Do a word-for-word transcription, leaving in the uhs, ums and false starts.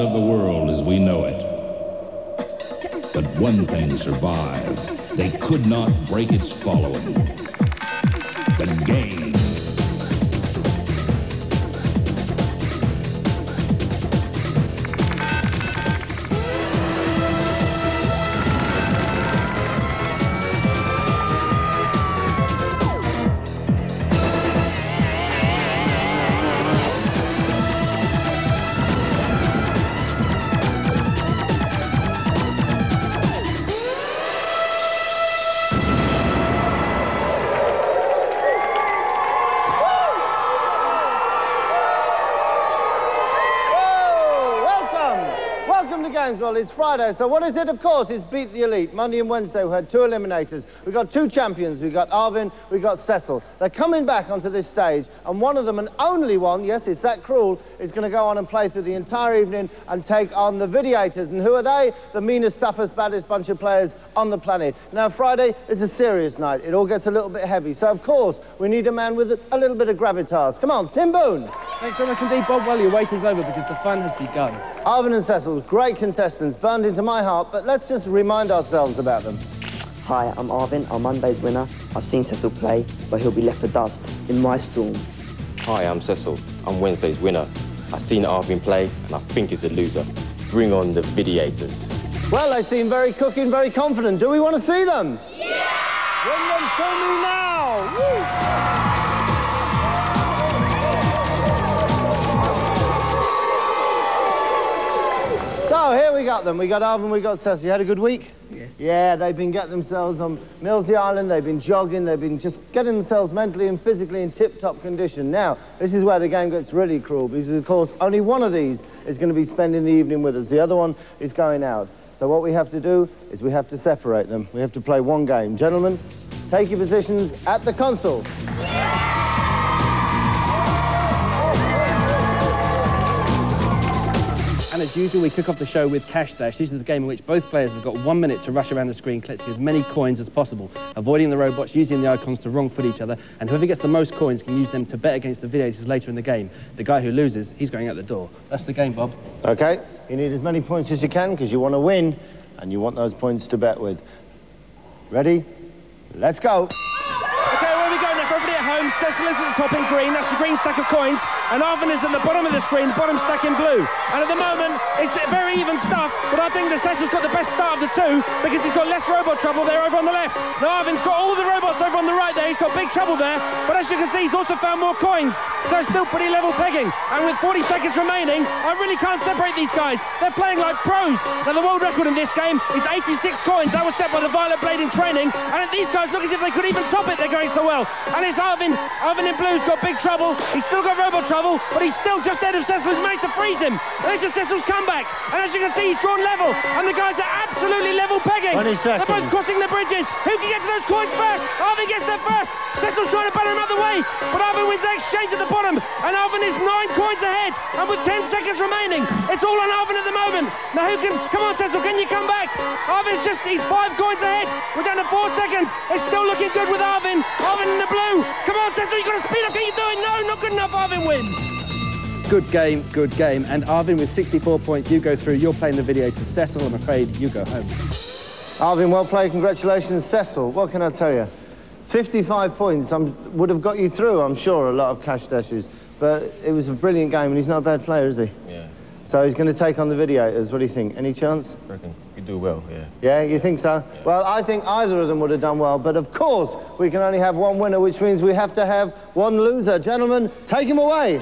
end of the world as we know it. But one thing survived. They could not break its following. The game. Well, it's Friday, so what is it? Of course, it's Beat the Elite. Monday and Wednesday, we had two eliminators. We've got two champions. We've got Arvin, we've got Cecil. They're coming back onto this stage, and one of them, and only one, yes, it's that cruel, is going to go on and play through the entire evening and take on the Vidiators. And who are they? The meanest, toughest, baddest bunch of players on the planet. Now, Friday is a serious night. It all gets a little bit heavy. So, of course, we need a man with a little bit of gravitas. Come on, Tim Boone. Thanks so much indeed, Bob. Well, your wait is over because the fun has begun. Arvin and Cecil, great contestants, burned into my heart, but let's just remind ourselves about them. Hi, I'm Arvin, I'm Monday's winner. I've seen Cecil play, but he'll be left for dust in my storm. Hi, I'm Cecil, I'm Wednesday's winner. I've seen Arvin play, and I think he's a loser. Bring on the Vidiators. Well, they seem very cooking, very confident. Do we want to see them? Yeah! Bring them to me now! Woo! So here we got them. We got Arvin, we got Cecil. You had a good week? Yes. Yeah, they've been getting themselves on Milty Island, they've been jogging, they've been just getting themselves mentally and physically in tip-top condition. Now, this is where the game gets really cruel because, of course, only one of these is going to be spending the evening with us. The other one is going out. So what we have to do is we have to separate them. We have to play one game. Gentlemen, take your positions at the console. As usual, we kick off the show with Cash Dash. This is the game in which both players have got one minute to rush around the screen collecting as many coins as possible, avoiding the robots, using the icons to wrong-foot each other, and whoever gets the most coins can use them to bet against the Vidiators later in the game. The guy who loses, he's going out the door. That's the game, Bob. OK, you need as many points as you can because you want to win and you want those points to bet with. Ready? Let's go. Cecil is at the top in green, that's the green stack of coins, and Arvin is at the bottom of the screen, bottom stack in blue. And at the moment, it's very even stuff, but I think that Cecil's got the best start of the two because he's got less robot trouble there over on the left. Now Arvin's got all the robots over on the right there, he's got big trouble there, but as you can see, he's also found more coins. They're still pretty level pegging, and with forty seconds remaining, I really can't separate these guys. They're playing like pros. Now the world record in this game is eighty-six coins, that was set by the Violet Blade in training, and these guys look as if they could even top it, they're going so well. And it's Arvin. Arvin in blue's got big trouble, he's still got robot trouble, but he's still just ahead of Cecil, who's managed to freeze him. And this is Cecil's comeback, and as you can see, he's drawn level, and the guys are absolutely level pegging. They're both crossing the bridges. Who can get to those coins first? Arvin gets there first. Cecil's trying to batter him out the way, but Arvin wins the exchange at the bottom, and Arvin is nine coins ahead, and with ten seconds remaining, it's all on Arvin at the moment. Now who can, come on Cecil, can you come back? Arvin's just, he's five coins ahead. We're down to four seconds. It's still looking good with Arvin. Arvin in the blue. Come on, Cecil, you've got to speed up. What are you doing? No, not good enough. Arvin wins. Good game, good game. And Arvin, with sixty-four points, you go through. You're playing the video to Cecil. I'm afraid you go home. Arvin, well played. Congratulations, Cecil. What can I tell you? fifty-five points I'm, would have got you through, I'm sure, a lot of cash dashes. But it was a brilliant game, and he's not a bad player, is he? Yeah. So he's going to take on the Vidiators. What do you think? Any chance? I reckon you do well, yeah. Yeah, you think so? Yeah. Well, I think either of them would have done well, but of course we can only have one winner, which means we have to have one loser. Gentlemen, take him away.